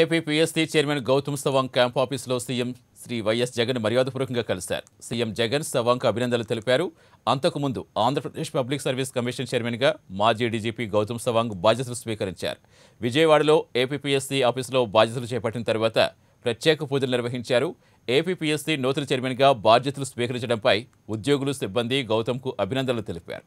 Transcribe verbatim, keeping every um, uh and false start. APPSC chairman Gautam Sawang camp ఆఫీసులో CM Shri Y S Jagan మర్యాదపూర్వకంగా కలిశారు. సీఎం జగన్ సవాంగ్కు అభినందనలు తెలిపారు. అంతకుముందు ఆంధ్రప్రదేశ్ పబ్లిక్ సర్వీస్ కమిషన్ చైర్మన్గా మాజీ డీజీపీ గౌతమ్ సవాంగ్ బాధ్యతలు స్వీకరించారు. విజయవాడలో ఏపీపీఎస్సీ ఆఫీసులో బాధ్యతలు చేపట్టిన తర్వాత ప్రత్యేక పూజలు నిర్వహించారు. ఏపీపీఎస్సీ నూతన చైర్మన్గా బాధ్యతలు స్వీకరించడంపై ఉద్యోగులు సిబ్బంది గౌతమ్కు అభినందనలు తెలిపారు.